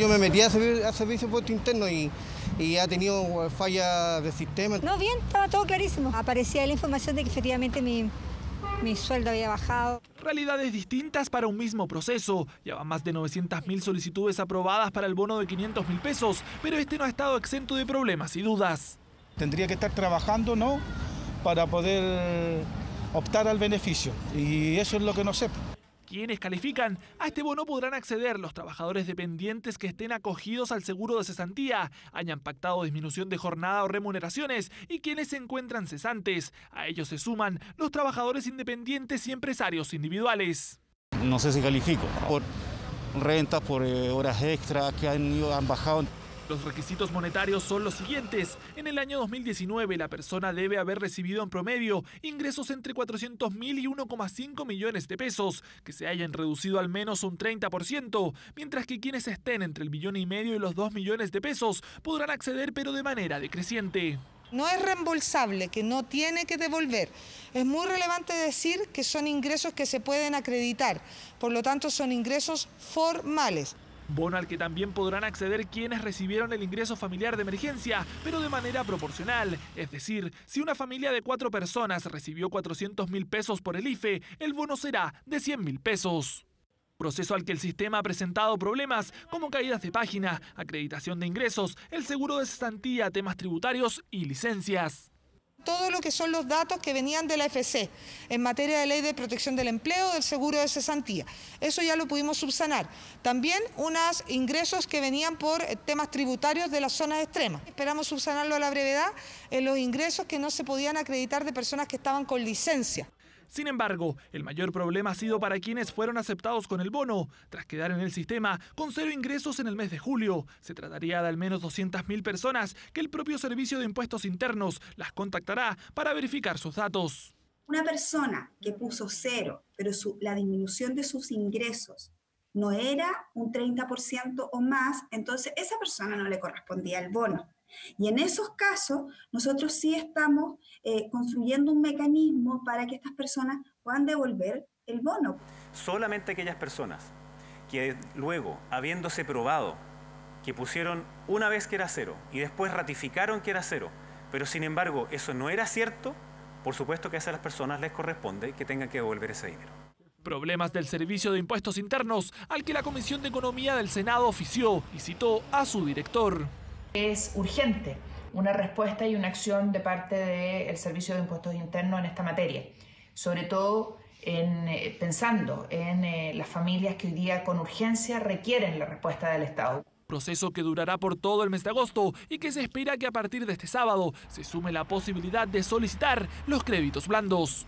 Yo me metí a Servicio de Impuestos Internos y ha tenido fallas de sistema. No, bien, estaba todo clarísimo. Aparecía la información de que efectivamente mi sueldo había bajado. Realidades distintas para un mismo proceso. Ya van más de 900.000 solicitudes aprobadas para el bono de 500.000 pesos, pero este no ha estado exento de problemas y dudas. Tendría que estar trabajando, ¿no?, para poder optar al beneficio, y eso es lo que no sé. Quienes califican a este bono podrán acceder los trabajadores dependientes que estén acogidos al seguro de cesantía, hayan pactado disminución de jornada o remuneraciones y quienes se encuentran cesantes. A ellos se suman los trabajadores independientes y empresarios individuales. No sé si califico por rentas, por horas extras que han bajado. Los requisitos monetarios son los siguientes. En el año 2019, la persona debe haber recibido en promedio ingresos entre 400.000 y 1,5 millones de pesos, que se hayan reducido al menos un 30%, mientras que quienes estén entre el 1,5 millones y los 2 millones de pesos podrán acceder, pero de manera decreciente. No es reembolsable, que no tiene que devolver. Es muy relevante decir que son ingresos que se pueden acreditar, por lo tanto son ingresos formales. Bono al que también podrán acceder quienes recibieron el ingreso familiar de emergencia, pero de manera proporcional. Es decir, si una familia de 4 personas recibió 400.000 pesos por el IFE, el bono será de 100.000 pesos. Proceso al que el sistema ha presentado problemas como caídas de página, acreditación de ingresos, el seguro de cesantía, temas tributarios y licencias. Todo lo que son los datos que venían de la IFE en materia de ley de protección del empleo, del seguro de cesantía. Eso ya lo pudimos subsanar. También unos ingresos que venían por temas tributarios de las zonas extremas. Esperamos subsanarlo a la brevedad en los ingresos que no se podían acreditar de personas que estaban con licencia. Sin embargo, el mayor problema ha sido para quienes fueron aceptados con el bono, tras quedar en el sistema con 0 ingresos en el mes de julio. Se trataría de al menos 200.000 personas que el propio Servicio de Impuestos Internos las contactará para verificar sus datos. Una persona que puso 0, pero la disminución de sus ingresos no era un 30% o más, entonces esa persona no le correspondía el bono. Y en esos casos, nosotros sí estamos construyendo un mecanismo para que estas personas puedan devolver el bono. Solamente aquellas personas que luego, habiéndose probado, que pusieron una vez que era 0 y después ratificaron que era 0, pero sin embargo eso no era cierto, por supuesto que a esas personas les corresponde que tengan que devolver ese dinero. Problemas del Servicio de Impuestos Internos al que la Comisión de Economía del Senado ofició y citó a su director. Es urgente una respuesta y una acción de parte del Servicio de Impuestos Internos en esta materia, sobre todo pensando en las familias que hoy día con urgencia requieren la respuesta del Estado. Proceso que durará por todo el mes de agosto y que se espera que a partir de este sábado se sume la posibilidad de solicitar los créditos blandos.